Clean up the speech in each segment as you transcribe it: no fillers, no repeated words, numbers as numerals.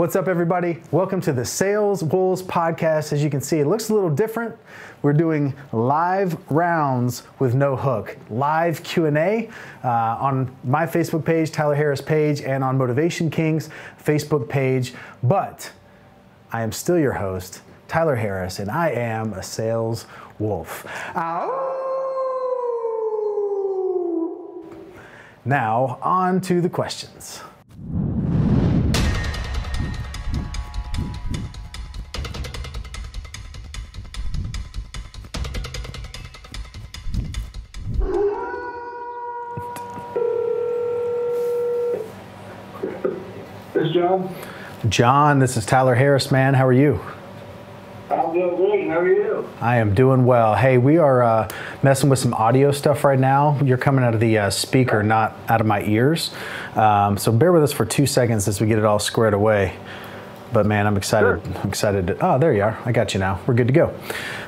What's up, everybody? Welcome to the Sales Wolves Podcast. As you can see, it looks a little different. We're doing live rounds with no hook, live Q&A on my Facebook page, Tyler Harris page, and on Motivation Kings Facebook page. But I am still your host, Tyler Harris, and I am a sales wolf. Ow! Now, on to the questions. John, this is Tyler Harris, man. How are you? I'm doing great. How are you? I am doing well. Hey, we are messing with some audio stuff right now. You're coming out of the speaker, not out of my ears. So bear with us for 2 seconds as we get it all squared away. But man, I'm excited. Sure. I'm excited to, oh, there you are. I got you now. We're good to go.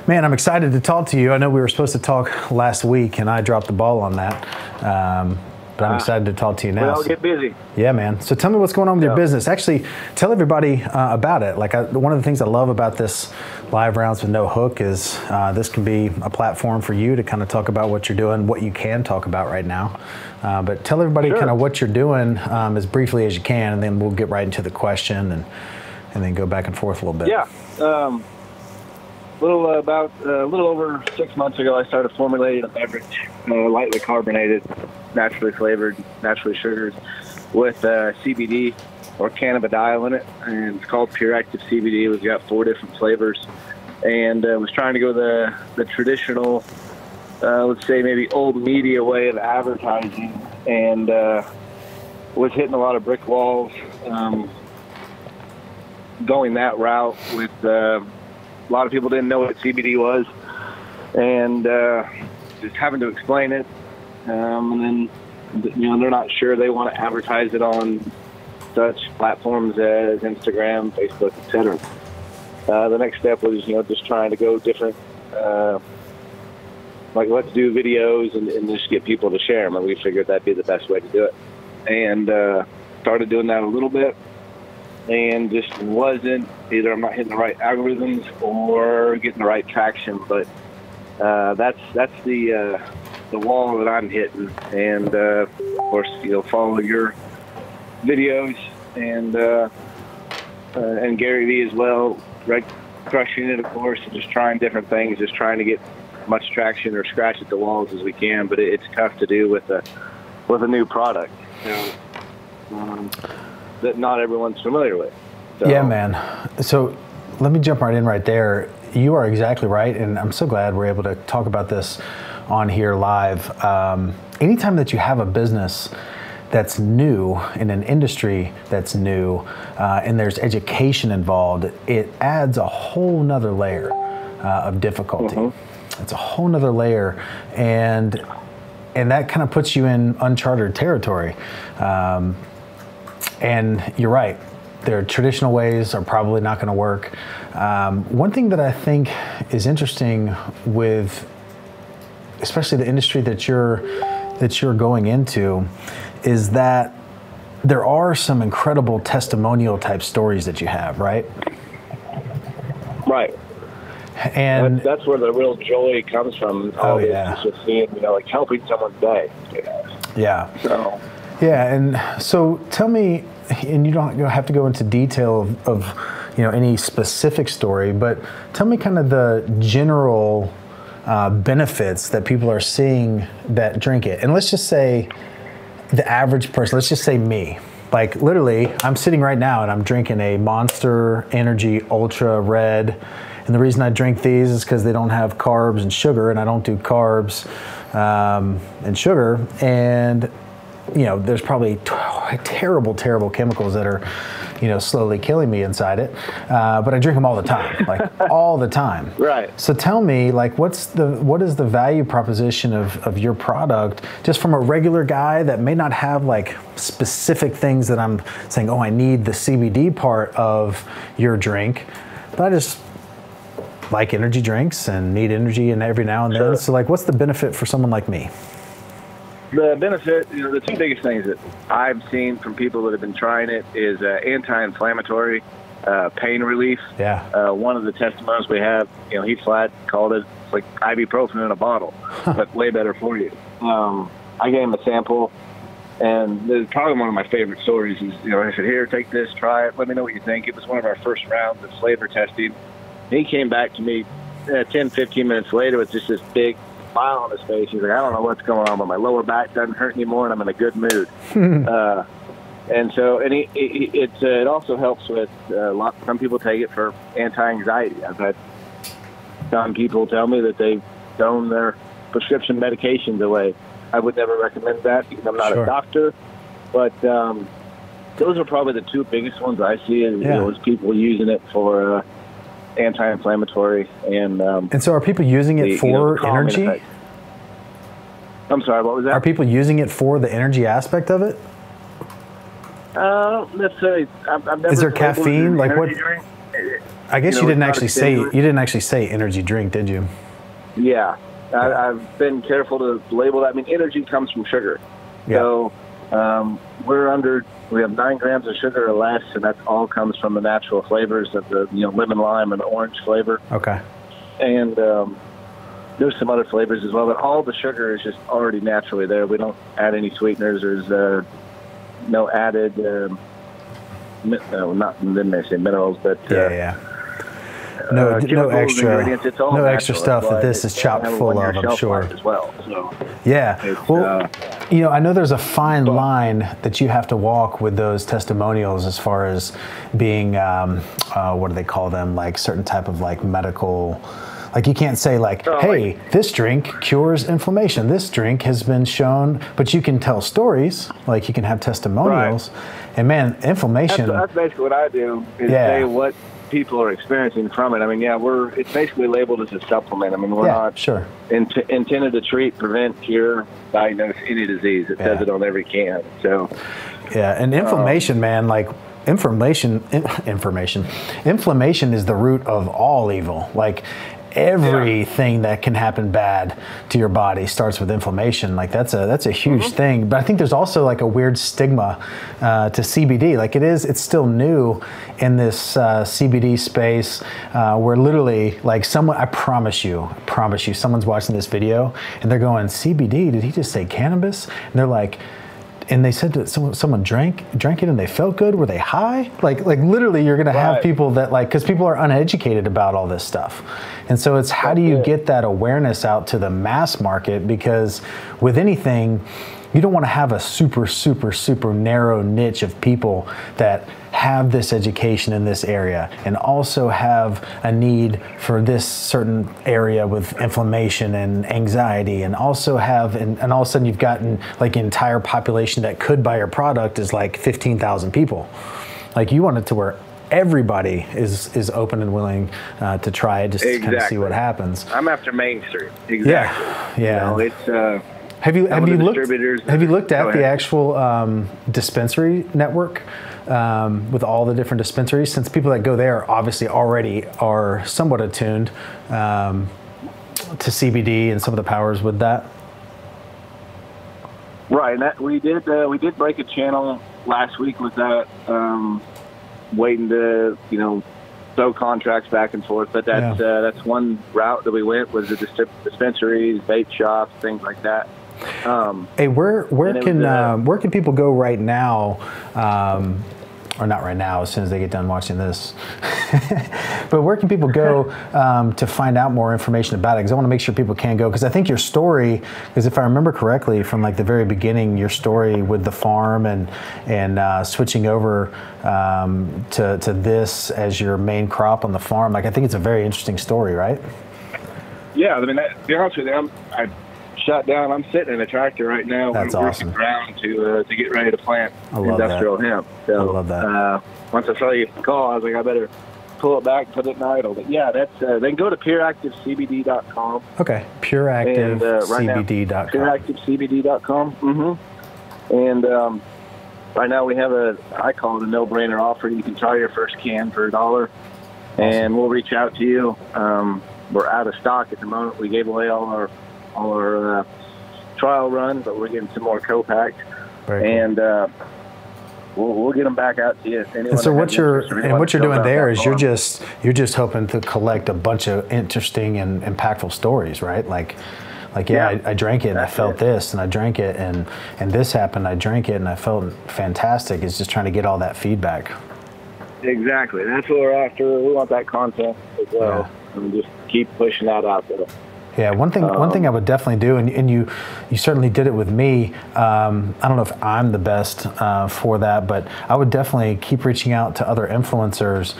Man, I'm excited to talk to you. I know we were supposed to talk last week, and I dropped the ball on that. But I'm excited to talk to you now. Well, get busy. Yeah, man. So tell me what's going on with your business. Actually, tell everybody about it. Like, one of the things I love about this live rounds with no hook is this can be a platform for you to kind of talk about what you're doing, what you can talk about right now. But tell everybody kind of what you're doing as briefly as you can, and then we'll get right into the question and then go back and forth a little bit. Yeah. A little over 6 months ago, I started formulating a beverage, lightly carbonated, naturally flavored, naturally sugared, with CBD or cannabidiol in it, and it's called Pure Active CBD. We've got 4 different flavors, and I was trying to go the traditional, let's say maybe old media way of advertising, and was hitting a lot of brick walls going that route with a lot of people didn't know what CBD was, and just having to explain it. And then, you know, they're not sure they want to advertise it on such platforms as Instagram, Facebook, etc. The next step was, you know, just trying to go different, like let's do videos and just get people to share them. And we figured that'd be the best way to do it. And started doing that a little bit, and just wasn't, either I'm not hitting the right algorithms or getting the right traction. But that's the wall that I'm hitting, and of course, you know, follow your videos and Gary Vee as well, right, crushing it, of course, and just trying different things, just trying to get much traction or scratch at the walls as we can. But it's tough to do with a new product, you know, that not everyone's familiar with. So. Yeah, man. So let me jump right in right there. You are exactly right, and I'm so glad we're able to talk about this on here live. Anytime that you have a business that's new in an industry that's new, and there's education involved, it adds a whole nother layer of difficulty. It's a whole nother layer, and that kind of puts you in uncharted territory. And you're right, their traditional ways are probably not going to work. One thing that I think is interesting with especially the industry that you're going into, is that there are some incredible testimonial type stories that you have, right? Right. And that's where the real joy comes from. Oh yeah. Just seeing, you know, like helping someone's day. You know? Yeah. So. Yeah, and so tell me, and you don't have to go into detail of you know, any specific story, but tell me kind of the general benefits that people are seeing that drink it. And let's just say the average person, let's just say me, like literally I'm sitting right now and I'm drinking a Monster Energy Ultra Red. And the reason I drink these is because they don't have carbs and sugar, and I don't do carbs and sugar. And you know, there's probably terrible chemicals that are, you know, slowly killing me inside it. But I drink them all the time, like all the time. Right. So tell me, like, what is the value proposition of your product, just from a regular guy that may not have like specific things that I'm saying, oh, I need the CBD part of your drink, but I just like energy drinks and need energy and every now and then. So like, what's the benefit for someone like me? The benefit, you know, the two biggest things that I've seen from people that have been trying it is anti-inflammatory, pain relief. Yeah. One of the testimonials we have, you know, Heath Slatt called it like ibuprofen in a bottle, but way better for you. I gave him a sample, and probably one of my favorite stories is, you know, I said, here, take this, try it, let me know what you think. It was one of our first rounds of flavor testing. He came back to me 10, 15 minutes later with just this big smile on his face. He's like, I don't know what's going on, but my lower back doesn't hurt anymore, and I'm in a good mood. It also helps with some people take it for anti-anxiety. I've had some people tell me that they've thrown their prescription medications away. I would never recommend that because I'm not a doctor. But those are probably the two biggest ones I see is, you know, is people using it for anti-inflammatory. And so are people using it for energy? Effect. I'm sorry, what was that? Are people using it for the energy aspect of it? Let's say I've never. Is there caffeine? Like what? Drink. I guess you didn't actually say energy drink, did you? Yeah, I've been careful to label that. I mean, energy comes from sugar, so we have 9 grams of sugar or less, and that all comes from the natural flavors of the lemon, lime, and orange flavor. Okay, and there's some other flavors as well, but all the sugar is just already naturally there. We don't add any sweeteners. There's no added, minerals, but no extra ingredients. It's all no natural. Extra stuff that this is chopped full of, I'm sure. As well, so yeah. Well, you know, I know there's a fine line that you have to walk with those testimonials as far as being, what do they call them? Like certain type of like medical. Like you can't say like, hey, this drink cures inflammation. This drink has been shown, but you can tell stories. Like you can have testimonials, and man, inflammation. That's basically what I do is say what people are experiencing from it. I mean, it's basically labeled as a supplement. I mean, we're not intended to treat, prevent, cure, diagnose any disease. It says it on every can. So and inflammation, man, like. Inflammation is the root of all evil. Like everything that can happen bad to your body starts with inflammation. Like that's a huge thing. But I think there's also like a weird stigma to CBD. Like it's still new in this CBD space where literally like someone, I promise you, someone's watching this video and they're going, CBD, did he just say cannabis? And they're like, and they said that someone drank it and they felt good. Were they high? Like literally you're going to have people that like, because people are uneducated about all this stuff. And so it's how do you get that awareness out to the mass market? Because with anything, you don't want to have a super, super, super narrow niche of people that have this education in this area and also have a need for this certain area with inflammation and anxiety and also have, and all of a sudden you've gotten like an entire population that could buy your product is like 15,000 people. Like you want it to where everybody is open and willing to try it just to kind of see what happens. I'm after Main Street. Exactly. Yeah. You know, it's, Have you looked at the actual dispensary network with all the different dispensaries? Since people that go there obviously already are somewhat attuned to CBD and some of the powers with that. Right, and we did break a channel last week with that, waiting to throw contracts back and forth, but that's one route that we went was the dispensaries, vape shops, things like that. Hey, where can people go right now, or not right now as soon as they get done watching this, but where can people go to find out more information about it? Because I want to make sure people can go, because I think your story, because if I remember correctly from like the very beginning, your story with the farm and switching over to this as your main crop on the farm, like I think it's a very interesting story, right? Yeah, I mean, to be honest with you, I shut down. I'm sitting in a tractor right now. That's awesome. Working ground to get ready to plant industrial hemp. So, I love that. Once I saw you call, I was like, I better pull it back and put it in idle. But yeah, that's. Then go to pureactivecbd.com. Okay, pureactivecbd.com. Pureactivecbd.com. Mm-hmm. And right now we have I call it a no-brainer offer. You can try your first can for $1, and we'll reach out to you. We're out of stock at the moment. We gave away all our trial run, but we're getting some more co-packs. And we'll get them back out to you. And so what you're doing there is you're just hoping to collect a bunch of interesting and impactful stories, right? Like I drank it and I felt this, and I drank it and this happened. I drank it and I felt fantastic. It's just trying to get all that feedback. Exactly. That's what we're after. We want that content as well, and just keep pushing that out there. Yeah, one thing I would definitely do, and you certainly did it with me. I don't know if I'm the best for that, but I would definitely keep reaching out to other influencers,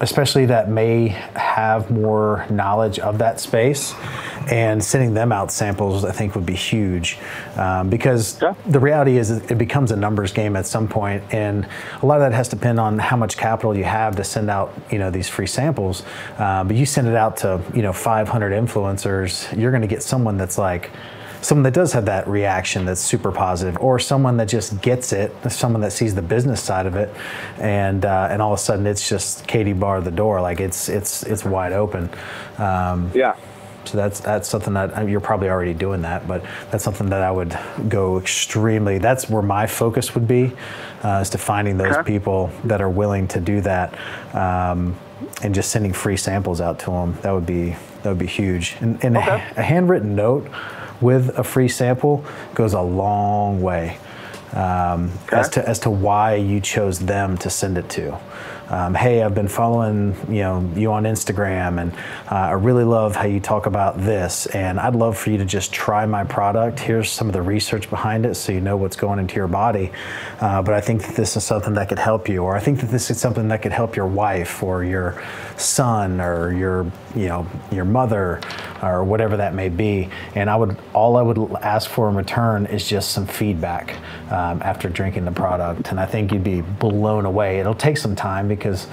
especially that may have more knowledge of that space, and sending them out samples I think would be huge, because the reality is it becomes a numbers game at some point, and a lot of that has to depend on how much capital you have to send out, you know, these free samples. But you send it out to, you know, 500 influencers, you're going to get someone that's like, someone that does have that reaction that's super positive, or someone that just gets it, someone that sees the business side of it, and all of a sudden it's just Katie barred the door, like it's wide open. So that's something that you're probably already doing that, but that's something that I would go extremely. That's where my focus would be, is to finding those people that are willing to do that, and just sending free samples out to them. That would be huge. And a handwritten note with a free sample goes a long way, as to why you chose them to send it to. Hey, I've been following you on Instagram, and I really love how you talk about this, and I'd love for you to just try my product. Here's some of the research behind it, so you know what's going into your body. But I think that this is something that could help you, or I think that this is something that could help your wife, or your son, or your mother, or whatever that may be. And all I would ask for in return is just some feedback after drinking the product, and I think you'd be blown away. It'll take some time, because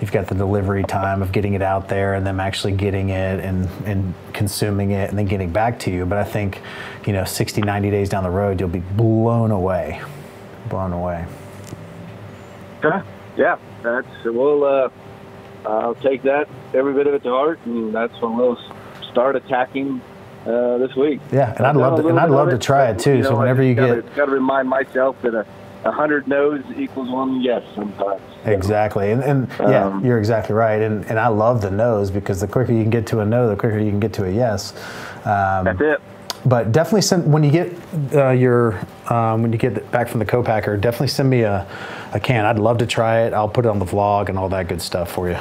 you've got the delivery time of getting it out there and them actually getting it and consuming it and then getting back to you. But I think, 60, 90 days down the road, you'll be blown away. Blown away. Yeah. I'll take that, every bit of it to heart, and that's when we'll start attacking this week. Yeah, and I'd love to try it too. So whenever you get... I've got to remind myself that 100 no's equals 1 yes sometimes. Exactly, and you're exactly right. And I love the no's, because the quicker you can get to a no, the quicker you can get to a yes. That's it. But definitely send, when you get back from the co-packer, definitely send me a can. I'd love to try it. I'll put it on the vlog and all that good stuff for you.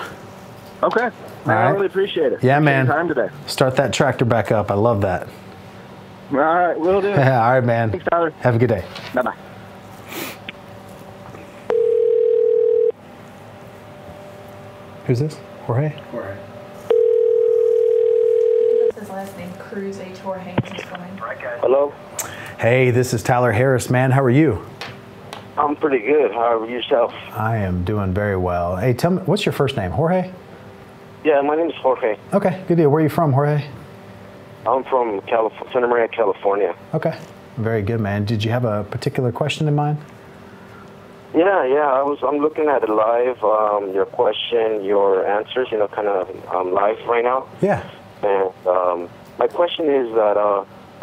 Okay, I really appreciate it. Yeah, man. Your time today. Start that tractor back up. I love that. All right, will do. All right, man. Thanks, Tyler. Have a good day. Bye bye. Who's this? Jorge. This is last name Cruz H. Jorge. Hello. Hey, this is Tyler Harris, man. How are you? I'm pretty good. How are yourself? I am doing very well. Hey, tell me, what's your first name? Jorge? Yeah, my name is Jorge. Okay, good deal. Where are you from, Jorge? I'm from Santa Maria, California. Okay, very good, man. Did you have a particular question in mind? Yeah. I'm looking at it live. Your question, your answers, kind of live right now. Yeah. And my question is that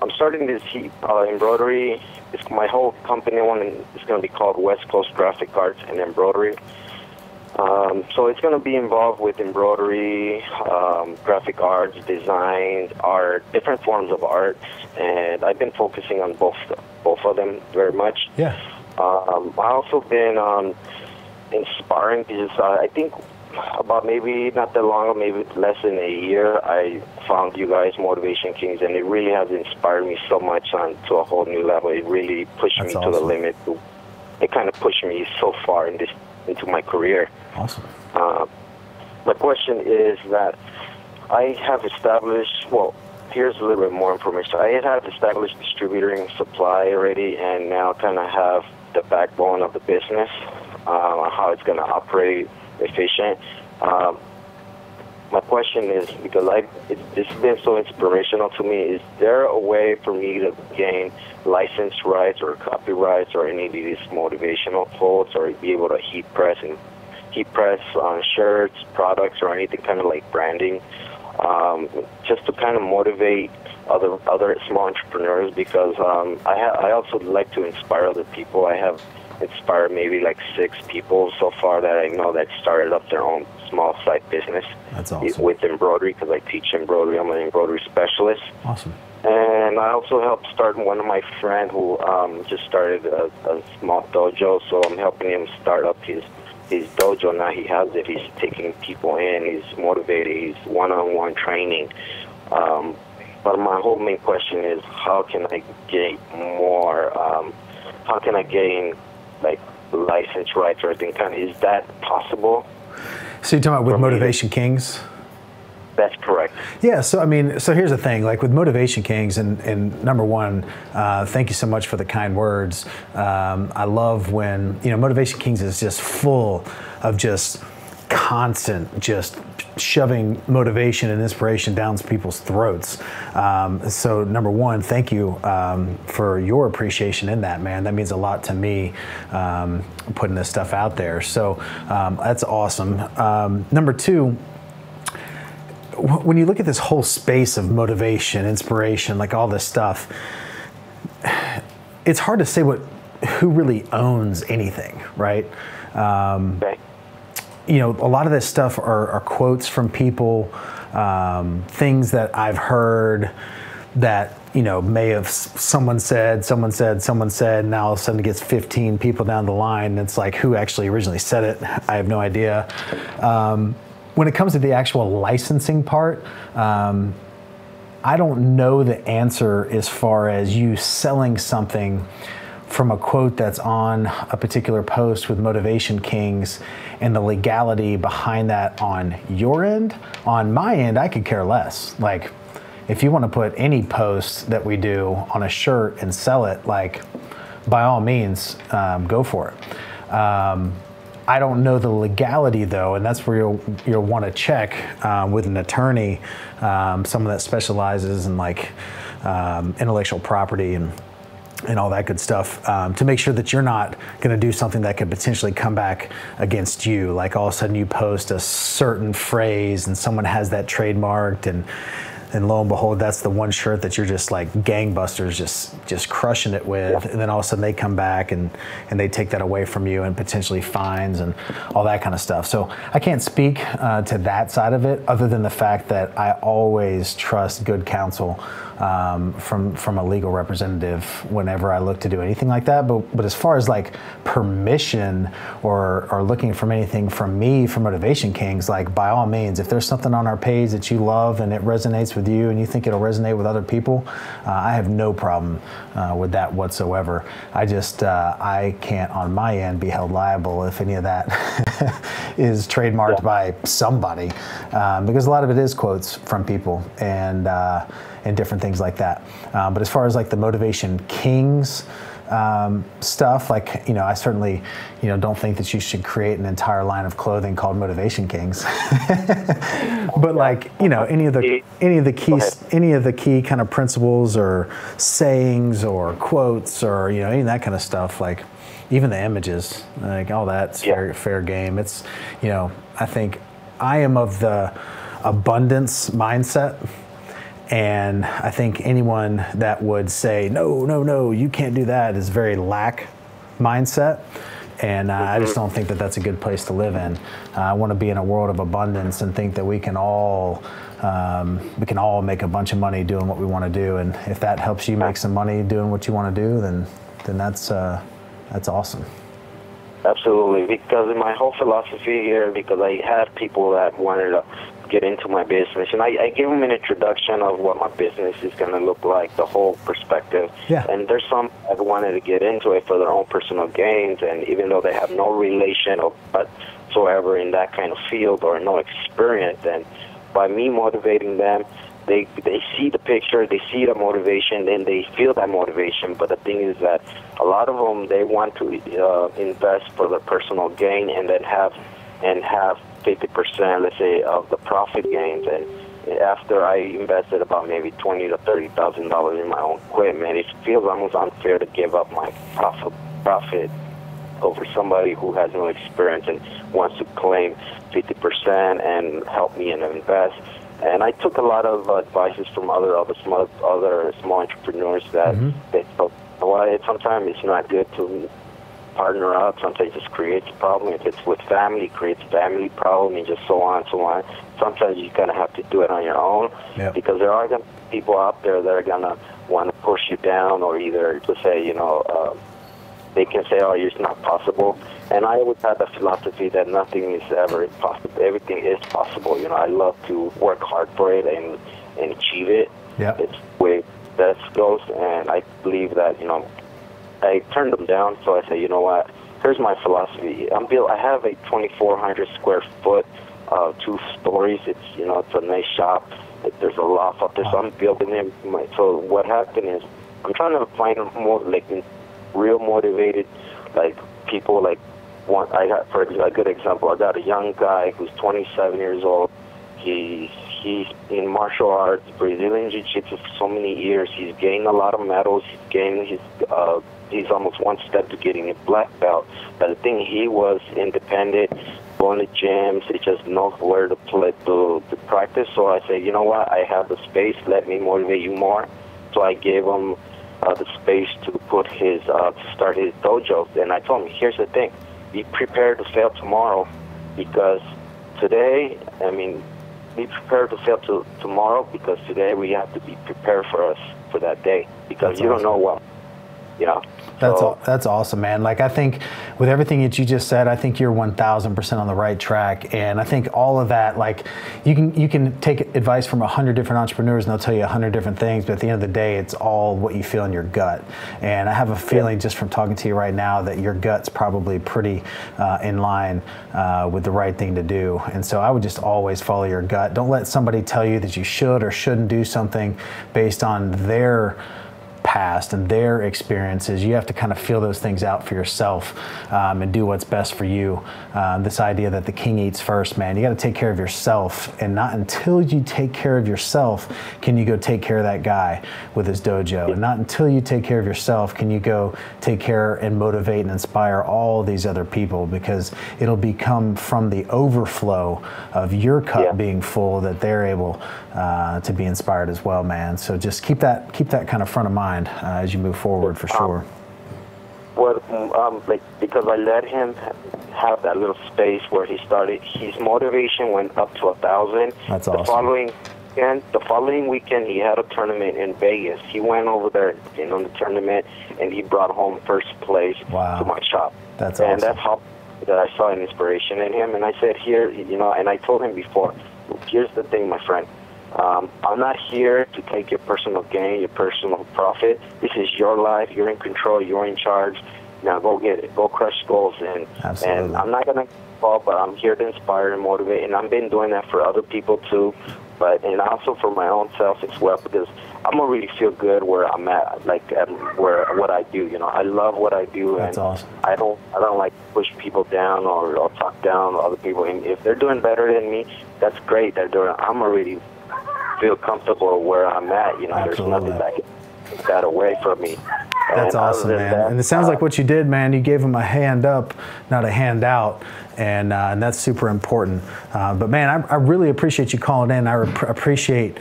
I'm starting this embroidery. It's my whole company one. It's going to be called West Coast Graphic Arts and Embroidery. So it's going to be involved with embroidery, graphic arts, design, art, different forms of art, and I've been focusing on both of them very much. Yeah. I've also been inspiring because I think about maybe not that long, maybe less than a year, I found you guys, Motivation Kings, and it really has inspired me so much to a whole new level. It really pushed me to the limit. It kind of pushed me so far into my career. Awesome. My question is that I have established, here's a little bit more information. I have established distributing supply already, and now kind of have the backbone of the business, how it's going to operate efficient. My question is, because this has been so inspirational to me, is there a way for me to gain license rights or copyrights or any of these motivational quotes, or be able to heat press on shirts, products, or anything kind of like branding? just to kind of motivate other small entrepreneurs, because I also like to inspire other people. I have inspired maybe like 6 people so far that I know that started up their own small side business. That's awesome. With embroidery, because I teach embroidery. I'm an embroidery specialist. Awesome. And I also helped start one of my friend who just started a small dojo, so I'm helping him start up his dojo. Now he has it. He's taking people in. He's motivated. He's one-on-one training. But my whole main question is, how can I get more? How can I gain like license rights or anything? Kind of, is that possible? So you're talking about with Motivation Kings? That's correct. Yeah, so I mean, so here's the thing, like with Motivation Kings, and number one, thank you so much for the kind words. I love when, you know, Motivation Kings is just full of just constant, just shoving motivation and inspiration down people's throats. So number one, thank you for your appreciation in that, man. That means a lot to me, putting this stuff out there. So that's awesome. Number two, when you look at this whole space of motivation, inspiration, like all this stuff, it's hard to say who really owns anything, right? You know, a lot of this stuff are quotes from people, things that I've heard that, you know, may have someone said, and now all of a sudden it gets 15 people down the line, and it's like, who actually originally said it? I have no idea. When it comes to the actual licensing part, I don't know the answer as far as you selling something from a quote that's on a particular post with Motivation Kings and the legality behind that on your end. On my end, I could care less. Like, if you want to put any post that we do on a shirt and sell it, like, by all means, go for it. I don't know the legality though, and that's where you'll want to check with an attorney, someone that specializes in like intellectual property and all that good stuff, to make sure that you're not going to do something that could potentially come back against you. Like all of a sudden you post a certain phrase and someone has that trademarked, and lo and behold, that's the one shirt that you're just like gangbusters, just crushing it with. Yeah. And then all of a sudden they come back and they take that away from you, and potentially fines and all that kind of stuff. So I can't speak to that side of it, other than the fact that I always trust good counsel from a legal representative whenever I look to do anything like that. But as far as like permission or looking for anything from me for Motivation Kings, like by all means, if there's something on our page that you love and it resonates with you and you think it'll resonate with other people, I have no problem with that whatsoever. I just, I can't on my end be held liable if any of that is trademarked by somebody, because a lot of it is quotes from people and different things like that. But as far as like the Motivation Kings stuff, like, you know, I certainly, you know, don't think that you should create an entire line of clothing called Motivation Kings. But like, you know, any of the key kind of principles or sayings or quotes or, you know, any of that kind of stuff, like even the images, like all that's fair game. It's, you know, I think I am of the abundance mindset. And I think anyone that would say, no, no, no, you can't do that, is very lack mindset. And I just don't think that that's a good place to live in. I want to be in a world of abundance and think that we can all make a bunch of money doing what we want to do. And if that helps you make some money doing what you want to do, then that's awesome. Absolutely, because in my whole philosophy here, because I had people that wanted to get into my business, and I give them an introduction of what my business is going to look like, the whole perspective. Yeah. And there's some that wanted to get into it for their own personal gains, and even though they have no relation whatsoever in that kind of field or no experience, and by me motivating them, they see the picture, they see the motivation, and they feel that motivation. But the thing is that a lot of them, they want to invest for their personal gain, and then have 50%, let's say, of the profit gains. And after I invested about maybe $20,000 to $30,000 in my own equipment, it feels almost unfair to give up my profit over somebody who has no experience and wants to claim 50% and help me and invest. And I took a lot of advices from other small entrepreneurs that they felt, well, sometimes it's not good to partner up. Sometimes it just creates a problem. If it's with family, it creates a family problem, and just so on and so on. Sometimes you kind of have to do it on your own, because there are people out there that are going to want to push you down, or either to say, you know, they can say, oh, it's not possible. And I always had the philosophy that nothing is ever impossible. Everything is possible. You know, I love to work hard for it and achieve it. Yeah. It's the way that goes. And I believe that, you know, I turned them down. So I say, you know what? Here's my philosophy. I have a 2,400 square foot, 2 stories. It's, you know, it's a nice shop. There's a loft up there. So I'm building it. So what happened is I'm trying to find more, like, real motivated, like, people. Like, I got, for a good example, I got a young guy who's 27 years old. He's in martial arts, Brazilian Jiu-Jitsu for so many years. He's gained a lot of medals. He's almost one step to getting a black belt. But the thing, he was independent, going to gyms. He just knows where to play, to practice. So I said, you know what? I have the space. Let me motivate you more. So I gave him the space to put his to start his dojo. And I told him, here's the thing: be prepared to fail tomorrow, because today, I mean, be prepared to fail tomorrow, because today we have to be prepared for that day, because you don't know what, you know. That's awesome, man. Like, I think with everything that you just said, I think you're 1,000% on the right track. And I think all of that, like, you can take advice from 100 different entrepreneurs and they'll tell you 100 different things, but at the end of the day, it's all what you feel in your gut. And I have a feeling just from talking to you right now that your gut's probably pretty in line with the right thing to do. And so I would just always follow your gut. Don't let somebody tell you that you should or shouldn't do something based on their past and their experiences. You have to kind of feel those things out for yourself and do what's best for you. This idea that the king eats first, man, you got to take care of yourself, and not until you take care of yourself can you go take care of that guy with his dojo, and not until you take care of yourself can you go take care and motivate and inspire all these other people, because it'll become from the overflow of your cup being full that they're able to be inspired as well, man. So just keep that kind of front of mind as you move forward, for sure. Like, because I let him have that little space where he started, his motivation went up to 1,000. That's awesome. The following weekend, he had a tournament in Vegas. He went over there and on the tournament, and he brought home first place to my shop. That's awesome. And that's how that I saw an inspiration in him. And I said, here, you know, and I told him before, here's the thing, my friend. I'm not here to take your personal gain, your personal profit. This is your life. You're in control. You're in charge. Now go get it. Go crush goals. And I'm not going to fall, but I'm here to inspire and motivate. And I've been doing that for other people too, and also for my own self as well, because I'm going to really feel good where I'm at, like what I do. You know, I love what I do. That's awesome. I don't like to push people down or talk down other people. And if they're doing better than me, that's great. I'm already feel comfortable where I'm at, you know. Absolutely. There's nothing that got away from me. That's awesome, man. And it sounds like what you did, man, you gave him a hand up, not a hand out, and that's super important. But man, I really appreciate you calling in. I appreciate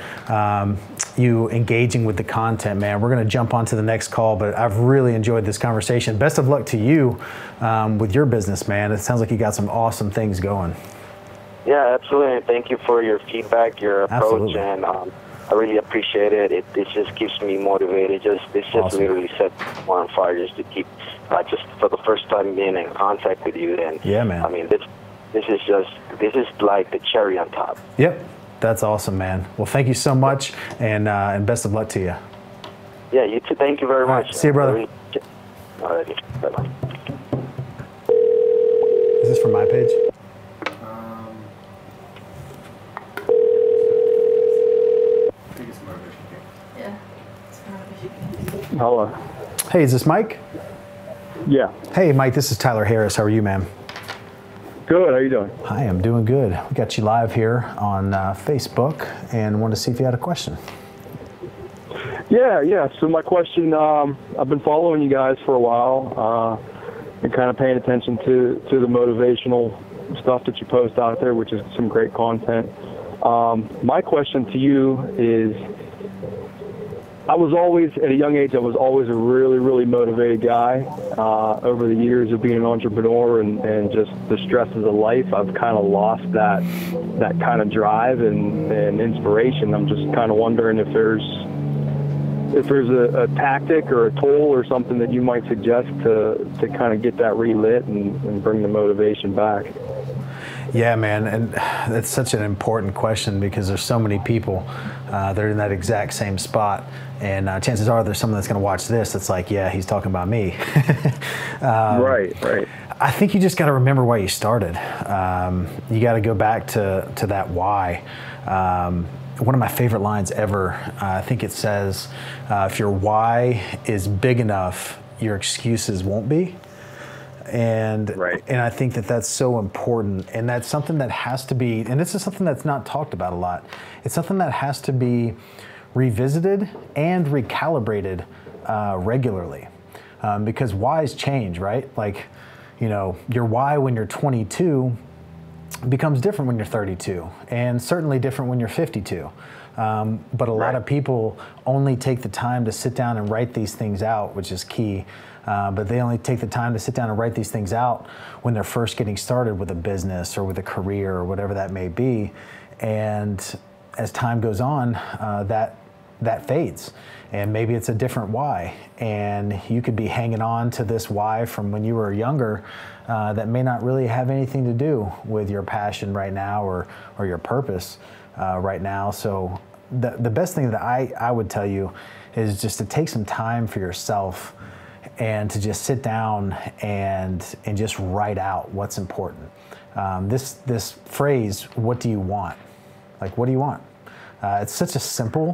you engaging with the content, man. We're gonna jump onto the next call, but I've really enjoyed this conversation. Best of luck to you with your business, man. It sounds like you got some awesome things going. Yeah, absolutely. And thank you for your feedback, your approach, and I really appreciate it. It just keeps me motivated. Just literally set on fire just to keep, just for the first time being in contact with you. And yeah, man. I mean, this is like the cherry on top. Yep, that's awesome, man. Well, thank you so much, and best of luck to you. Yeah, you too. Thank you very much. Right, see you, brother. All right, bye-bye. Is this from my page? Hello. Hey, is this Mike? Yeah. Hey, Mike, this is Tyler Harris. How are you, man? Good. How are you doing? Hi, I'm doing good. We got you live here on Facebook and wanted to see if you had a question. Yeah. So my question, I've been following you guys for a while and kind of paying attention to the motivational stuff that you post out there, which is some great content. My question to you is, I was always, at a young age, I was always a really, really motivated guy. Over the years of being an entrepreneur and just the stresses of life, I've kind of lost that kind of drive and inspiration. I'm just kind of wondering if there's a tactic or a tool or something that you might suggest to kind of get that relit and bring the motivation back. Yeah, man, and that's such an important question because there's so many people they're in that exact same spot, and chances are there's someone that's going to watch this that's like, yeah, he's talking about me. Right. I think you just got to remember why you started. You got to go back to that why. One of my favorite lines ever, I think it says, if your why is big enough, your excuses won't be. And I think that that's so important, and that's something that has to be, and this is something that's not talked about a lot. It's something that has to be revisited and recalibrated regularly, because whys change, right? Like, you know, your why when you're 22 becomes different when you're 32, and certainly different when you're 52. But a lot of people only take the time to sit down and write these things out, which is key. But they only take the time to sit down and write these things out when they're first getting started with a business or with a career or whatever that may be. And as time goes on, that fades. And maybe it's a different why. And you could be hanging on to this why from when you were younger that may not really have anything to do with your passion right now or your purpose right now. So the best thing that I would tell you is just to take some time for yourself and to just sit down and just write out what's important. This phrase, what do you want? Like, what do you want? It's such a simple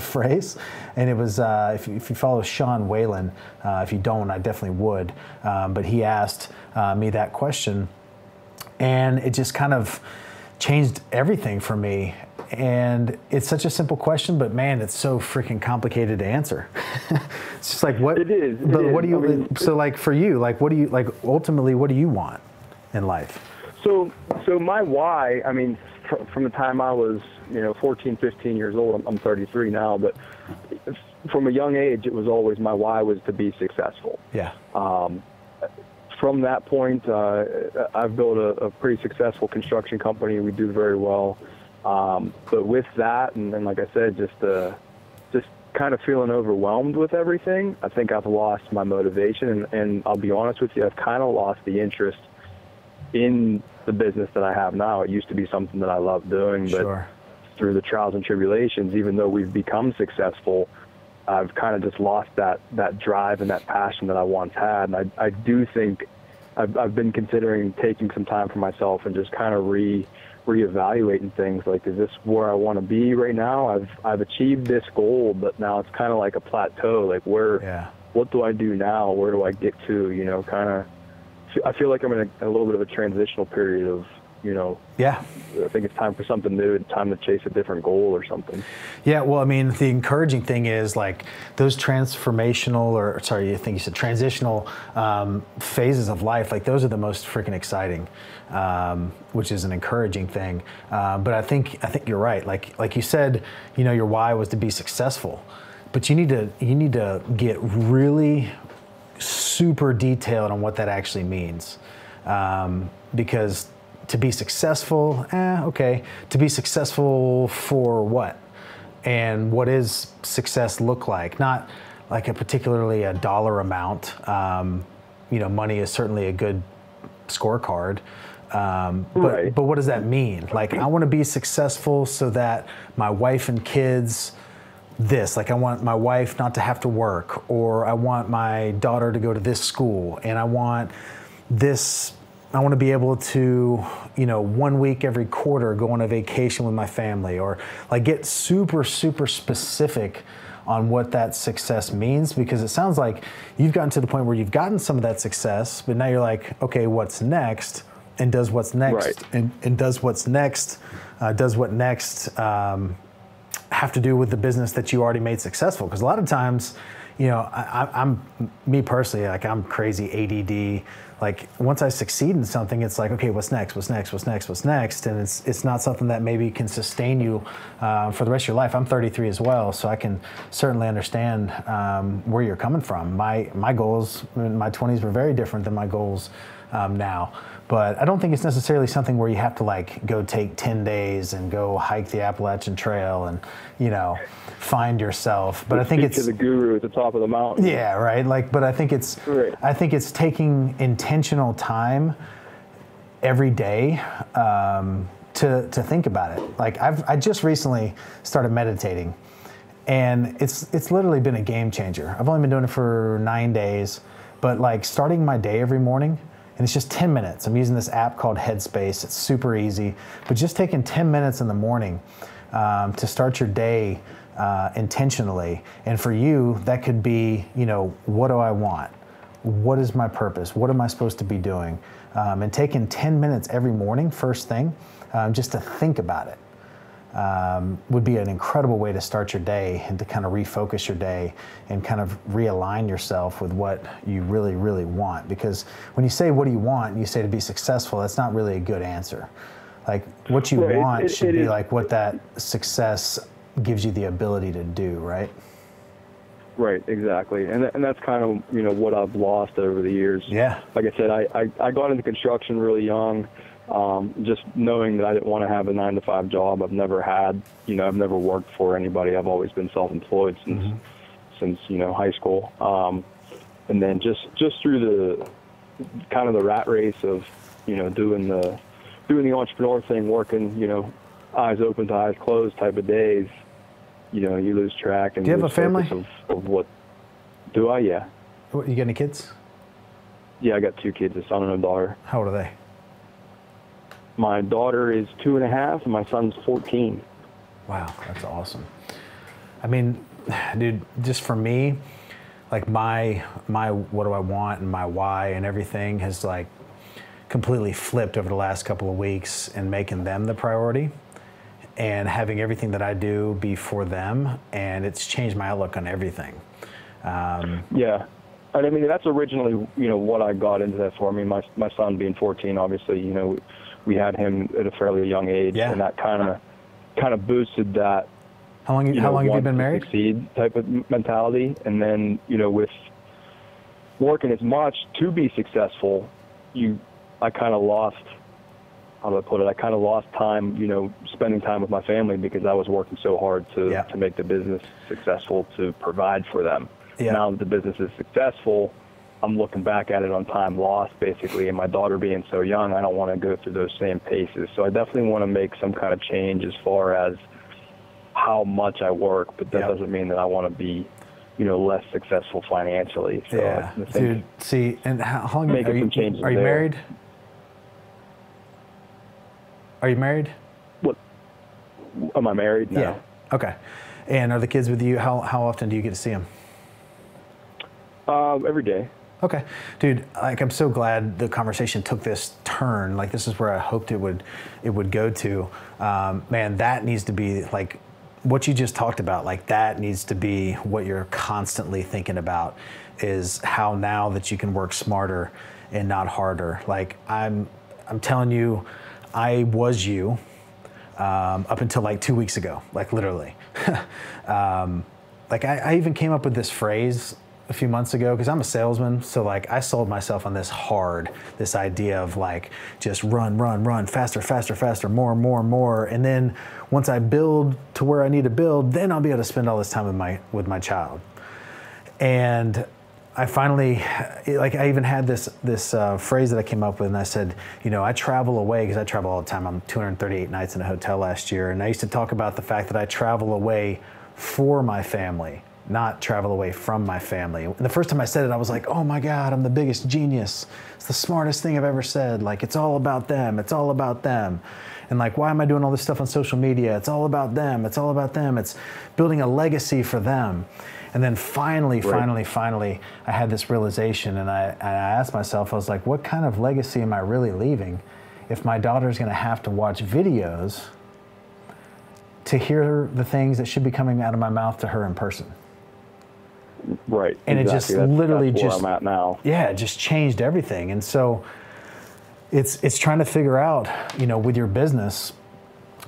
phrase, and it was, if you follow Sean Whalen, if you don't, I definitely would, but he asked me that question, and it just kind of changed everything for me. And it's such a simple question, but man, it's so freaking complicated to answer. It's just like, what? It is. But what do you, I mean, so like for you, like what do you, like ultimately, what do you want in life? So my why, I mean, from the time I was, 14, 15 years old, I'm 33 now, but from a young age, it was always my why was to be successful. Yeah. From that point, I've built a pretty successful construction company. We do very well. But with that, and like I said, just kind of feeling overwhelmed with everything, I think I've lost my motivation. And I'll be honest with you, I've kind of lost the interest in the business that I have now. It used to be something that I loved doing, but through the trials and tribulations, even though we've become successful, I've kind of just lost that drive and that passion that I once had. And I do think I've been considering taking some time for myself and just kind of reevaluating things. Like, is this where I want to be right now? I've achieved this goal, but now it's kind of like a plateau. Like, what do I do now? Where do I get to? Kind of. I feel like I'm in a little bit of a transitional period of, I think it's time for something new and time to chase a different goal or something. Yeah, well, I mean, the encouraging thing is like those transitional phases of life, like those are the most freaking exciting, which is an encouraging thing. But I think you're right. Like you said, your why was to be successful, but you need to get really super detailed on what that actually means, because to be successful, to be successful for what? And what is success look like? Not like a particular dollar amount. Money is certainly a good scorecard. But what does that mean? Like, I want to be successful so that my wife and kids I want my wife not to have to work, or I want my daughter to go to this school, and I want to be able to, 1 week every quarter go on a vacation with my family, or like get super, super specific on what that success means, because it sounds like you've gotten to the point where you've gotten some of that success, but now you're like, okay, what's next? And does what's next and does what's next, have to do with the business that you already made successful? Because a lot of times, you know, I'm me personally, like I'm crazy ADD. Like once I succeed in something, it's like, okay, what's next? What's next? What's next? What's next? And it's not something that maybe can sustain you for the rest of your life. I'm 33 as well, so I can certainly understand where you're coming from. My goals in my 20s were very different than my goals now. But I don't think it's necessarily something where you have to like go take 10 days and go hike the Appalachian Trail and, you know, find yourself. But I think it's the guru at the top of the mountain. Yeah, right. Like, but I think it's right. I think it's taking intentional time every day to think about it. Like I just recently started meditating, and it's literally been a game changer. I've only been doing it for 9 days, but like starting my day every morning. And it's just 10 minutes. I'm using this app called Headspace. It's super easy, but just taking 10 minutes in the morning to start your day intentionally. And for you, that could be, you know, what do I want? What is my purpose? What am I supposed to be doing? And taking 10 minutes every morning, first thing, just to think about it. Would be an incredible way to start your day and to kind of refocus your day and kind of realign yourself with what you really, really want. Because when you say, what do you want? And you say to be successful, that's not really a good answer. Like what you want should be like what that success gives you the ability to do, right? Right, exactly. And that's kind of, you know, what I've lost over the years. Yeah. Like I said, I got into construction really young. Just knowing that I didn't want to have a 9-to-5 job. I've never had, you know, I've never worked for anybody. I've always been self-employed since you know, high school. And then just through the kind of the rat race of, you know, doing the entrepreneur thing, working, you know, eyes open to eyes closed type of days, you know, you lose track. And do you have a family? Of what do I? Yeah. What, you got any kids? Yeah, I got 2 kids, a son and a daughter. How old are they? My daughter is 2.5, and my son's 14. Wow, that's awesome. I mean, dude, just for me, like my what do I want and my why and everything has like completely flipped over the last couple of weeks and making them the priority and having everything that I do be for them, and it's changed my outlook on everything. Yeah. I mean, that's originally, you know, what I got into that for. I mean, my son being 14, obviously, you know, we had him at a fairly young age, yeah. And that kind of boosted that. How long have you been married? Succeed type of mentality, and then, you know, with working as much to be successful, I kind of lost. How do I put it? I kind of lost time, you know, spending time with my family because I was working so hard to make the business successful, to provide for them. Yeah. Now that the business is successful, I'm looking back at it on time lost, basically, and my daughter being so young, I don't want to go through those same paces. So I definitely want to make some kind of change as far as how much I work, but that doesn't mean that I want to be, you know, less successful financially. So yeah, dude. See, and how long are you married? Are you married? What? Am I married? No. Yeah. Okay. And are the kids with you? How often do you get to see them? Every day. Okay. Dude, like I'm so glad the conversation took this turn. Like this is where I hoped it would go to. Man, that needs to be like what you just talked about. Like that needs to be what you're constantly thinking about, is how now that you can work smarter and not harder. Like I'm telling you, I was you up until like 2 weeks ago, like literally. Like I even came up with this phrase a few months ago, because I'm a salesman, so like I sold myself on this idea of like just run, faster, more. And then once I build to where I need to build, then I'll be able to spend all this time with my child. And I finally, like I even had this phrase that I came up with, and I said, you know, I travel away because I travel all the time. I'm 238 nights in a hotel last year, and I used to talk about the fact that I travel away for my family, not travel away from my family. And the first time I said it, I was like, oh my God, I'm the biggest genius. It's the smartest thing I've ever said. Like, it's all about them. It's all about them. And like, why am I doing all this stuff on social media? It's all about them. It's all about them. It's building a legacy for them. And then finally, I had this realization, and I asked myself, I was like, what kind of legacy am I really leaving if my daughter's gonna have to watch videos to hear the things that should be coming out of my mouth to her in person? Right. And exactly. It just that's where I'm at now. Yeah, it just changed everything. And so it's trying to figure out, you know, with your business,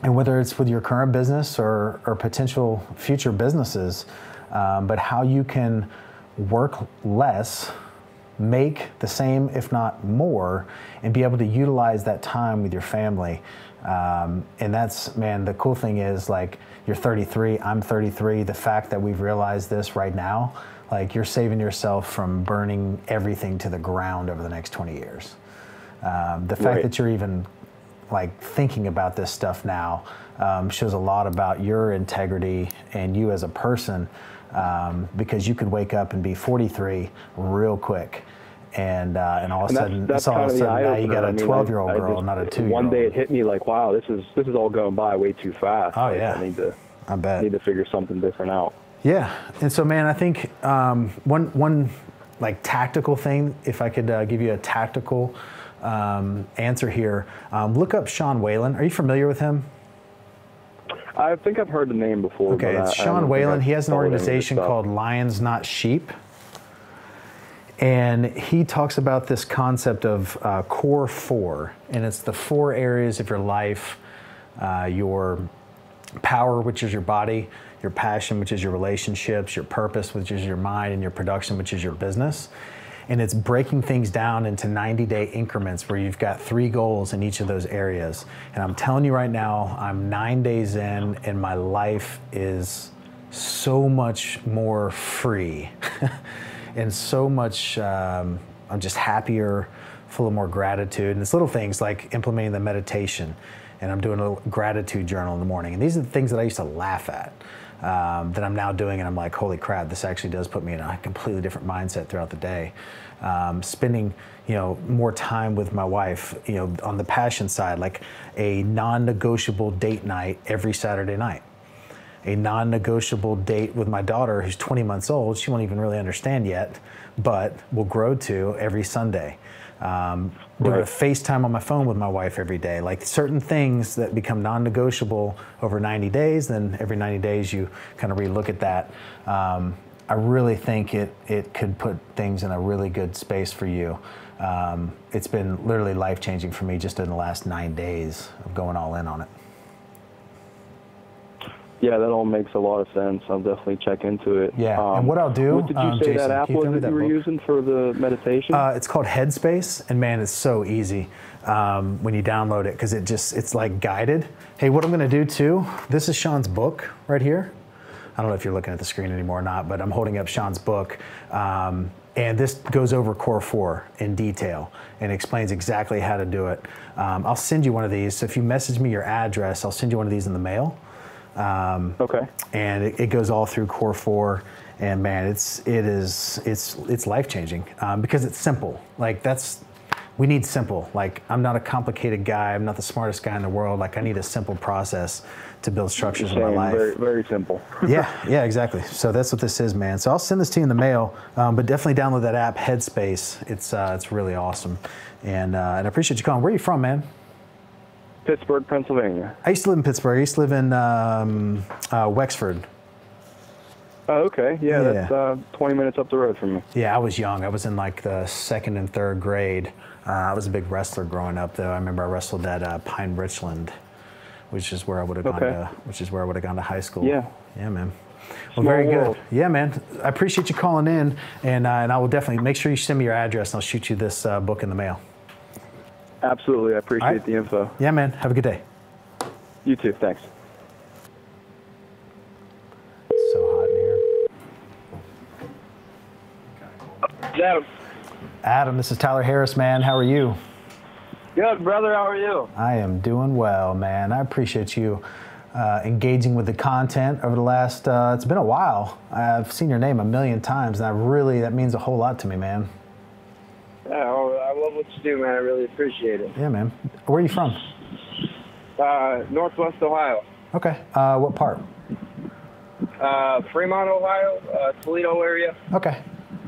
and whether it's with your current business or potential future businesses, but how you can work less, make the same, if not more, and be able to utilize that time with your family. And that's, man, the cool thing is, like, you're 33, I'm 33. The fact that we've realized this right now, like, you're saving yourself from burning everything to the ground over the next 20 years. The fact right. that you're even, like, thinking about this stuff now shows a lot about your integrity and you as a person, because you could wake up and be 43 real quick. And all of a sudden, now you got a 12-year-old girl, not a 2-year-old. One day it hit me like, wow, this is all going by way too fast. Oh, yeah. I need to figure something different out. Yeah. And so, man, I think one like tactical thing, if I could give you a tactical answer here, look up Sean Whalen. Are you familiar with him? I think I've heard the name before. Okay, it's Sean Whalen. He has an organization called Lions Not Sheep. And he talks about this concept of core four, and it's the four areas of your life: your power, which is your body; your passion, which is your relationships; your purpose, which is your mind; and your production, which is your business. And it's breaking things down into 90-day increments where you've got 3 goals in each of those areas. And I'm telling you right now, I'm 9 days in, and my life is so much more free. And so much, I'm just happier, full of more gratitude. And it's little things like implementing the meditation, and I'm doing a gratitude journal in the morning. And these are the things that I used to laugh at that I'm now doing, and I'm like, holy crap, this actually does put me in a completely different mindset throughout the day. Spending, you know, more time with my wife, you know, on the passion side, like a non-negotiable date night every Saturday night. A non-negotiable date with my daughter, who's 20 months old. She won't even really understand yet, but will grow to every Sunday. Doing a FaceTime on my phone with my wife every day. Like certain things that become non-negotiable over 90 days, then every 90 days you kind of relook at that. I really think it could put things in a really good space for you. It's been literally life-changing for me just in the last 9 days of going all in on it. Yeah, that all makes a lot of sense. I'll definitely check into it. Yeah, and what I'll do... What did you say Jason, that app was that you were using for the meditation? It's called Headspace, and man, it's so easy when you download it, because it's like guided. Hey, what I'm going to do too, this is Sean's book right here. I don't know if you're looking at the screen anymore or not, but I'm holding up Sean's book. And this goes over Core 4 in detail and explains exactly how to do it. I'll send you one of these. So if you message me your address, I'll send you one of these in the mail. Okay. And it goes all through Core 4, and man, it's life-changing because it's simple. Like we need simple. Like I'm not a complicated guy. I'm not the smartest guy in the world. Like I need a simple process to build structures in my life. Very, very simple. yeah, exactly. So that's what this is, man. So I'll send this to you in the mail, but definitely download that app, Headspace. It's really awesome. And I appreciate you calling. Where are you from, man? Pittsburgh, Pennsylvania. I used to live in Pittsburgh. I used to live in Wexford. Oh, okay. Yeah, that's 20 minutes up the road from me. Yeah, I was young. I was in like the 2nd and 3rd grade. I was a big wrestler growing up, though. I remember I wrestled at Pine Richland, which is where I would have gone to high school. Yeah. Yeah, man. Well, very good. Yeah, man. I appreciate you calling in, and I will definitely make sure you send me your address, and I'll shoot you this book in the mail. Absolutely. I appreciate the info. Yeah, man. Have a good day. You too. Thanks. It's so hot in here. Adam. Adam, this is Tyler Harris, man. How are you? Good, brother. How are you? I am doing well, man. I appreciate you engaging with the content over the last, it's been a while. I've seen your name a million times, and that means a whole lot to me, man. Oh, I love what you do, man. I really appreciate it. Yeah, man. Where are you from? Northwest Ohio. Okay. What part? Fremont, Ohio, Toledo area. Okay.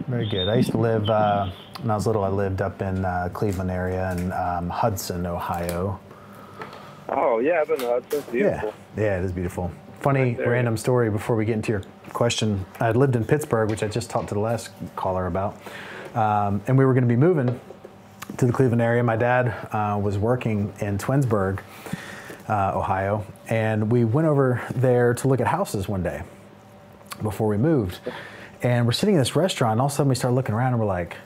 Very good. I used to live, when I was little, I lived up in Cleveland area and Hudson, Ohio. Oh, yeah. I've been to Hudson. It's beautiful. Yeah, it is beautiful. Funny random story before we get into your question. I had lived in Pittsburgh, which I just talked to the last caller about, and we were going to be moving to the Cleveland area. My dad was working in Twinsburg, Ohio, and we went over there to look at houses one day before we moved. And we're sitting in this restaurant, and all of a sudden we start looking around, and we're like,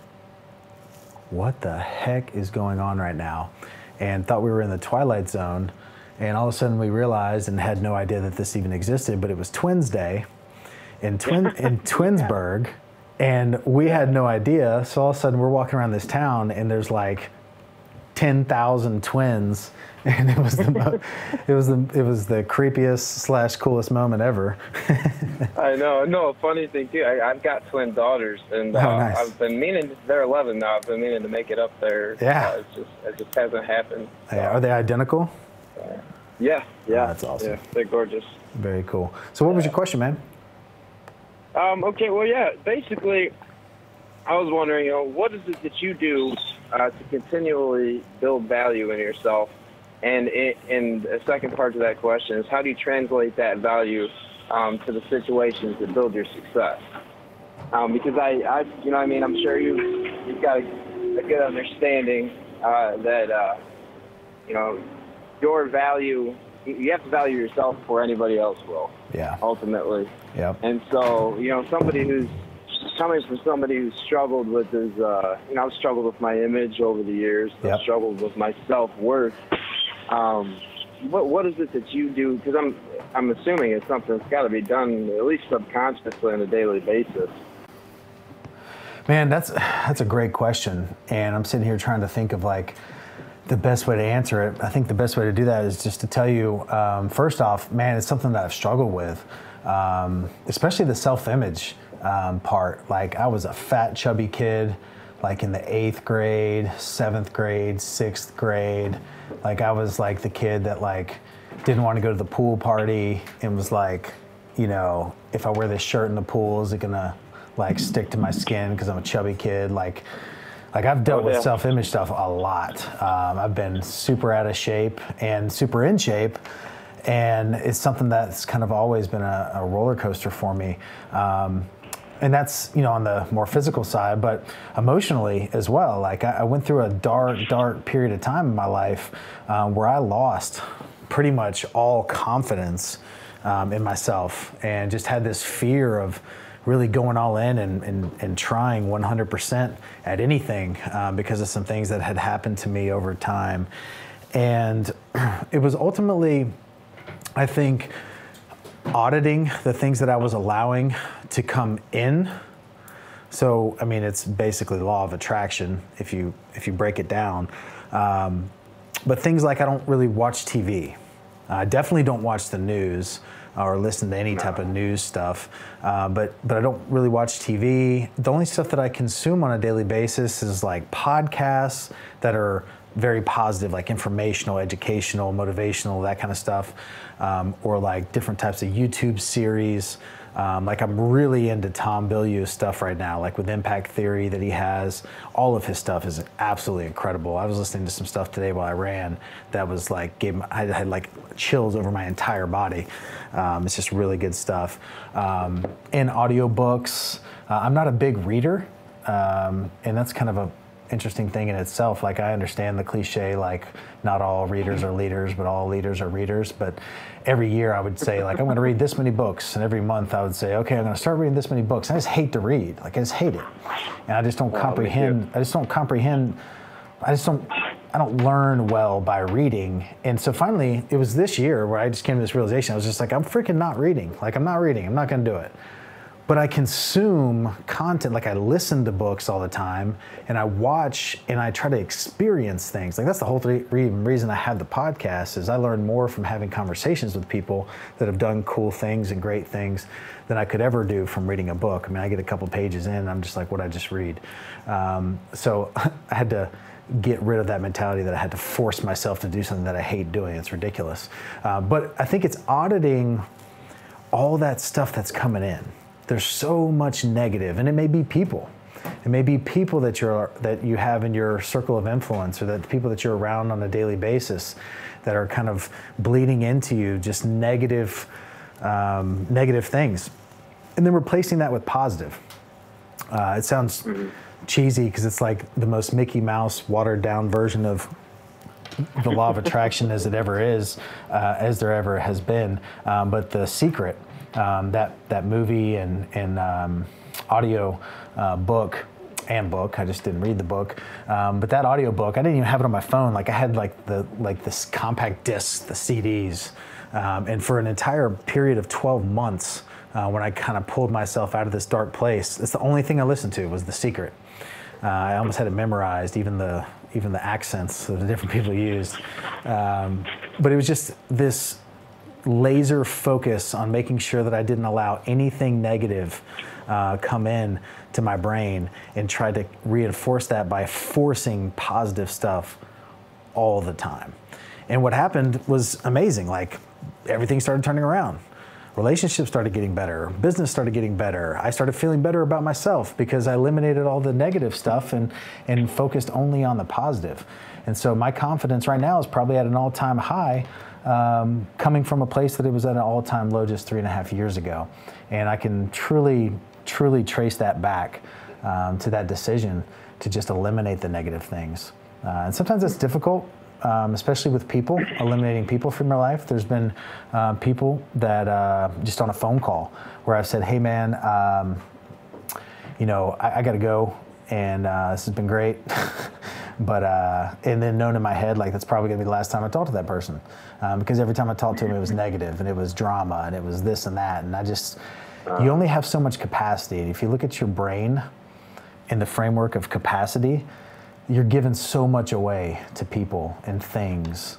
what the heck is going on right now? And thought we were in the Twilight Zone. And all of a sudden we realized and had no idea that this even existed, but it was Twins Day in Twinsburg. And we had no idea. So all of a sudden we're walking around this town and there's like 10,000 twins. And it was the it was the creepiest / coolest moment ever. I know. No, funny thing too. I've got twin daughters, and nice. I've been meaning. They're 11 now. I've been meaning to make it up there. Yeah. It just hasn't happened. So. Yeah. Are they identical? Yeah. Yeah. Oh, that's awesome. Yeah, they're gorgeous. Very cool. So, what was your question, man? Okay. Well, yeah. Basically, I was wondering, you know, what is it that you do to continually build value in yourself? And a second part to that question is, how do you translate that value to the situations that build your success? Because you know, I mean, I'm sure you've got a good understanding that you know, your value. You have to value yourself before anybody else will. Yeah. Ultimately. Yeah. And so, you know, somebody who's coming from somebody who's struggled with his, you know, I've struggled with my image over the years. Yep. I've struggled with my self-worth. What is it that you do? Because I'm assuming it's something that's got to be done at least subconsciously on a daily basis. Man, that's a great question, and I'm sitting here trying to think of like the best way to answer it. I think the best way to do that is just to tell you, first off, man, it's something that I've struggled with, especially the self-image part. Like I was a fat, chubby kid, like in the 8th grade, 7th grade, 6th grade. Like I was like the kid that like didn't want to go to the pool party and was like, you know, if I wear this shirt in the pool, is it gonna like stick to my skin because I'm a chubby kid? Like I've dealt with self-image stuff a lot. I've been super out of shape and super in shape. And it's something that's kind of always been a roller coaster for me. And that's, you know, on the more physical side, but emotionally as well. Like I went through a dark period of time in my life where I lost pretty much all confidence in myself and just had this fear of really going all in and trying 100% at anything because of some things that had happened to me over time. And it was ultimately, I think, auditing the things that I was allowing to come in. So, I mean, it's basically law of attraction if you break it down. But things like I don't really watch TV. I definitely don't watch the news or listen to any type of news stuff. But I don't really watch TV. The only stuff that I consume on a daily basis is like podcasts that are very positive, like informational, educational, motivational, that kind of stuff, or like different types of YouTube series. Like I'm really into Tom Bilyeu's stuff right now, like with Impact Theory that he has. All of his stuff is absolutely incredible. I was listening to some stuff today while I ran that was like, I had like chills over my entire body. It's just really good stuff. And audiobooks. I'm not a big reader, and that's kind of a interesting thing in itself. Like I understand the cliche, like not all readers are leaders, but all leaders are readers. But every year I would say like, I'm going to read this many books. And every month I would say, okay, I'm going to start reading this many books. And I just hate to read. Like I just hate it. And I just don't comprehend. I just don't comprehend. I don't learn well by reading. And so finally it was this year where I just came to this realization. I was just like, I'm freaking not reading. Like I'm not reading. I'm not going to do it. But I consume content, like I listen to books all the time, and I watch and I try to experience things. Like that's the whole reason I have the podcast, is I learn more from having conversations with people that have done cool things and great things than I could ever do from reading a book. I mean, I get a couple pages in and I'm just like, what did I just read? So I had to get rid of that mentality that I had to force myself to do something that I hate doing. It's ridiculous. But I think it's auditing all that stuff that's coming in. There's so much negative, and it may be people. It may be people that you have in your circle of influence, or that the people that you're around on a daily basis that are kind of bleeding into you just negative things. and then replacing that with positive. It sounds cheesy because it's like the most Mickey Mouse watered down version of the law of attraction as it ever is, as there ever has been. But The Secret, that movie and audio book, I just didn't read the book, but that audio book, I didn't even have it on my phone. Like I had this compact disc, the CDs, and for an entire period of 12 months, when I kind of pulled myself out of this dark place, it's the only thing I listened to was The Secret. I almost had it memorized, even the accents that the different people used. But it was just this laser focus on making sure that I didn't allow anything negative come in to my brain, and try to reinforce that by forcing positive stuff all the time. And what happened was amazing. Like everything started turning around. Relationships started getting better. Business started getting better. I started feeling better about myself because I eliminated all the negative stuff and focused only on the positive. And so my confidence right now is probably at an all-time high, coming from a place that it was at an all-time low just 3.5 years ago. And I can truly trace that back to that decision to just eliminate the negative things. And sometimes that's difficult. Especially with people, eliminating people from your life. There's been people that just on a phone call where I've said, hey man, I gotta go, and this has been great, but, and then known in my head, like that's probably gonna be the last time I talk to that person. Because every time I talked to him, it was negative, and it was drama, and it was this and that, and I just, you only have so much capacity. And if you look at your brain in the framework of capacity, you're giving so much away to people and things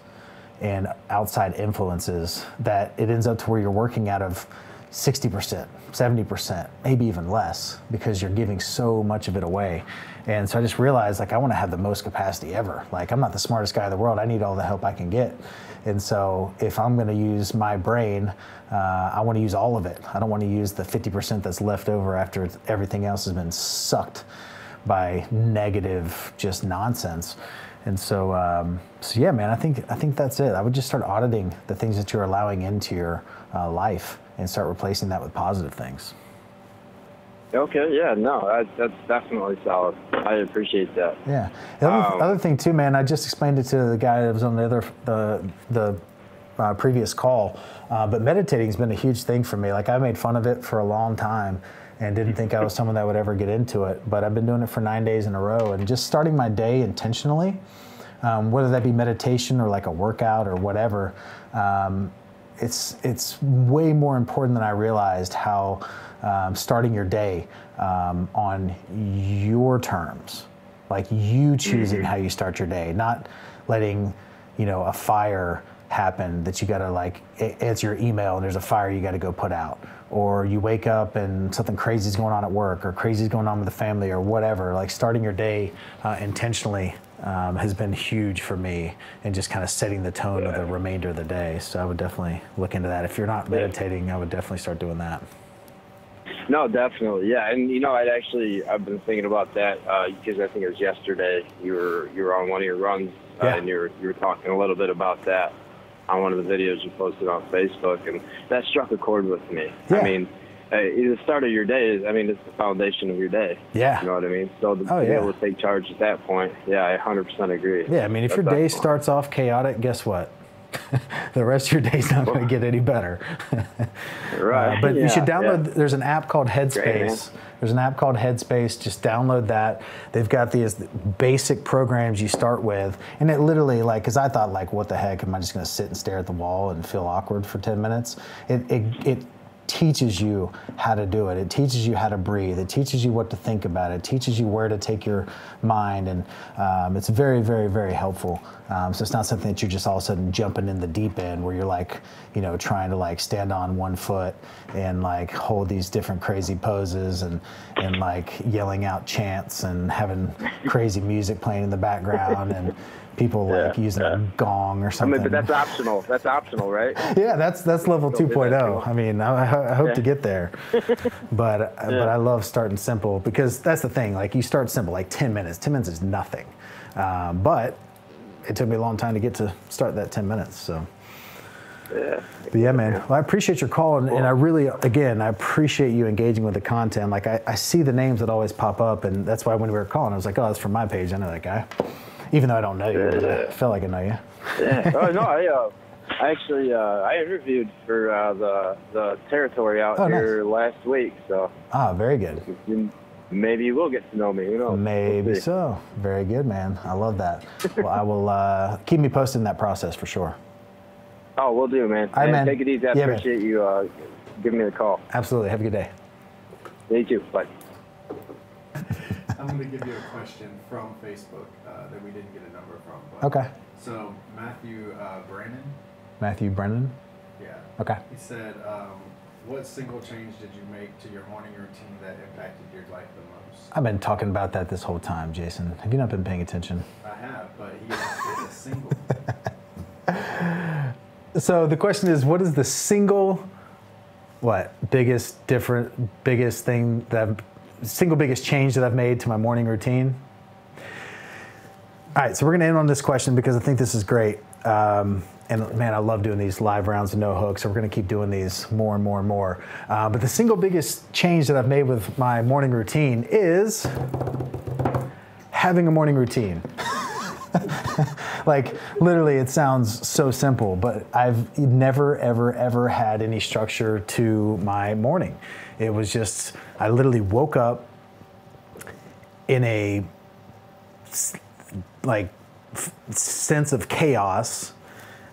and outside influences that it ends up to where you're working out of 60%, 70%, maybe even less, because you're giving so much of it away. And so I just realized, like, I want to have the most capacity ever. Like, I'm not the smartest guy in the world. I need all the help I can get. And so if I'm going to use my brain, I want to use all of it. I don't want to use the 50% that's left over after everything else has been sucked by negative, just nonsense. And so, so yeah, man, I think that's it. I would just start auditing the things that you're allowing into your life and start replacing that with positive things. Okay, yeah, no, that's definitely solid. I appreciate that. Yeah, the other thing too, man, I just explained it to the guy that was on the other, the previous call, but meditating's been a huge thing for me. Like I made fun of it for a long time and didn't think I was someone that would ever get into it. But I've been doing it for 9 days in a row, and just starting my day intentionally, whether that be meditation or like a workout or whatever, it's way more important than I realized how starting your day on your terms, like you choosing how you start your day, not letting, a fire happen that you gotta like answer your email and there's a fire you gotta go put out, or you wake up and something crazy is going on at work, or crazy is going on with the family, or whatever. Like starting your day intentionally has been huge for me, and just kind of setting the tone of the remainder of the day. So I would definitely look into that. If you're not meditating, I would definitely start doing that. No, definitely, yeah. And I've been thinking about that because I think it was yesterday you were on one of your runs and you were talking a little bit about that on one of the videos you posted on Facebook, and that struck a chord with me. Yeah. I mean, the start of your day it's the foundation of your day. Yeah. You know what I mean? So being able to take charge at that point, yeah, I 100% agree. Yeah, I mean, if your day starts off chaotic, guess what? The rest of your day's not going to get any better. Right. But you should download, there's an app called Headspace. There's an app called Headspace. Just download that. They've got these basic programs you start with. And it literally, like, because I thought, like, what the heck? Am I just going to sit and stare at the wall and feel awkward for 10 minutes? It teaches you how to do it. It teaches you how to breathe. It teaches you what to think about. It teaches you where to take your mind. And it's very, very, very helpful. So it's not something that you're just all of a sudden jumping in the deep end where you're like, trying to like stand on one foot and like hold these different crazy poses and like yelling out chants and having crazy music playing in the background and people like using a gong or something. I mean, but that's optional. That's optional, right? Yeah, that's level 2.0. I mean, I hope to get there, but I love starting simple, because that's the thing. Like you start simple, like 10 minutes. 10 minutes is nothing, but it took me a long time to get to start that 10 minutes. So Yeah. But yeah, man. Well, I appreciate your call, and I really, again, I appreciate you engaging with the content. Like, I see the names that always pop up, and that's why when we were calling, I was like, oh, that's from my page. I know that guy, even though I don't know you. Yeah. I felt like I know you. Yeah. Oh no, I actually I interviewed for the territory out here last week. So. Ah, very good. Maybe you will get to know me, you know. Maybe we'll so. Very good, man. I love that. Well, I will keep me posted in that process for sure. Oh, we'll do, man. All right, man. Take it easy. I appreciate you giving me the call. Absolutely. Have a good day. Thank you. Bye. I'm going to give you a question from Facebook that we didn't get a number from. But, okay. So Matthew Brennan. Matthew Brennan? Yeah. Okay. He said... what single change did you make to your morning routine that impacted your life the most? I've been talking about that this whole time, Jason. Have you not been paying attention? I have, but he asked a single. So the question is, what is the single, biggest change that I've made to my morning routine? All right, so we're gonna end on this question because I think this is great. And man, I love doing these live rounds of no hooks, so we're gonna keep doing these more and more and more. But the single biggest change that I've made with my morning routine is having a morning routine. Like, literally, it sounds so simple, but I've never, ever, ever had any structure to my morning. It was just, I literally woke up in a, like, sense of chaos.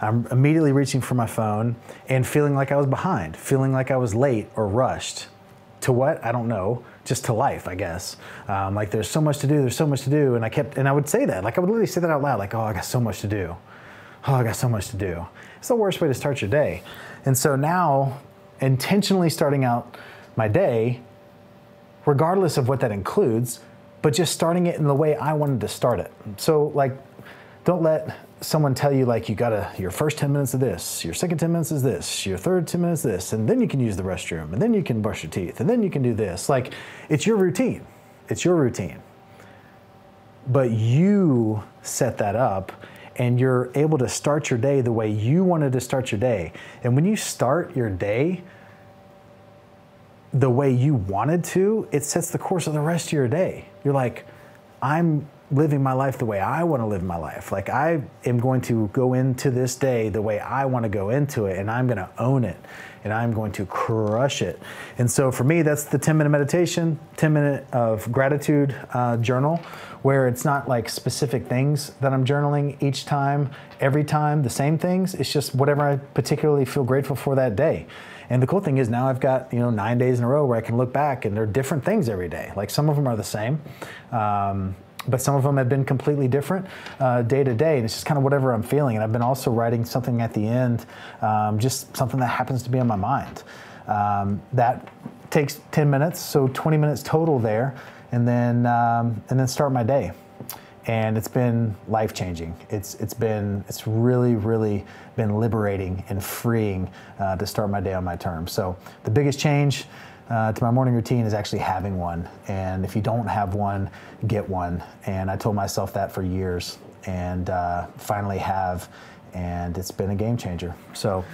I'm immediately reaching for my phone and feeling like I was behind, feeling like I was late or rushed. To what? I don't know. Just to life, I guess. Like, there's so much to do, there's so much to do. And I would say that, like, I would literally say that out loud, like, oh, I got so much to do. Oh, I got so much to do. It's the worst way to start your day. And so now, intentionally starting out my day, regardless of what that includes, but just starting it in the way I wanted to start it. So, like, don't let someone tell you, like, you gotta, your first 10 minutes of this, your second 10 minutes is this, your third 10 minutes is this, and then you can use the restroom, and then you can brush your teeth, and then you can do this. Like, it's your routine. It's your routine. But you set that up, and you're able to start your day the way you wanted to start your day. And when you start your day the way you wanted to, it sets the course of the rest of your day. You're like, I'm living my life the way I want to live my life. Like, I am going to go into this day the way I want to go into it, and I'm going to own it, and I'm going to crush it. And so for me, that's the 10-minute meditation, 10-minute of gratitude journal, where it's not like specific things that I'm journaling each time, every time, the same things. It's just whatever I particularly feel grateful for that day. And the cool thing is now I've got, 9 days in a row where I can look back, and there are different things every day. Like, some of them are the same. But some of them have been completely different day to day, and it's just kind of whatever I'm feeling. And I've been also writing something at the end, just something that happens to be on my mind. That takes 10 minutes, so 20 minutes total there, and then start my day. And it's been life-changing. It's really, really been liberating and freeing to start my day on my terms. So the biggest change to my morning routine is actually having one. And if you don't have one, get one. And I told myself that for years, and finally have, and it's been a game changer. So,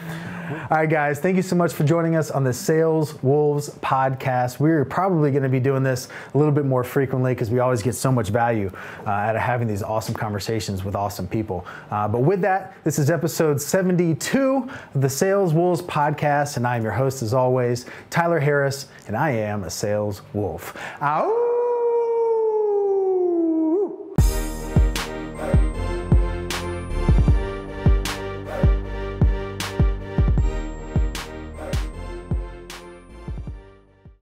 all right, guys, thank you so much for joining us on the Sales Wolves podcast. We're probably gonna be doing this a little bit more frequently because we always get so much value out of having these awesome conversations with awesome people. But with that, this is episode 72 of the Sales Wolves podcast, and I am your host, as always, Tyler Harris, and I am a sales wolf. Ow!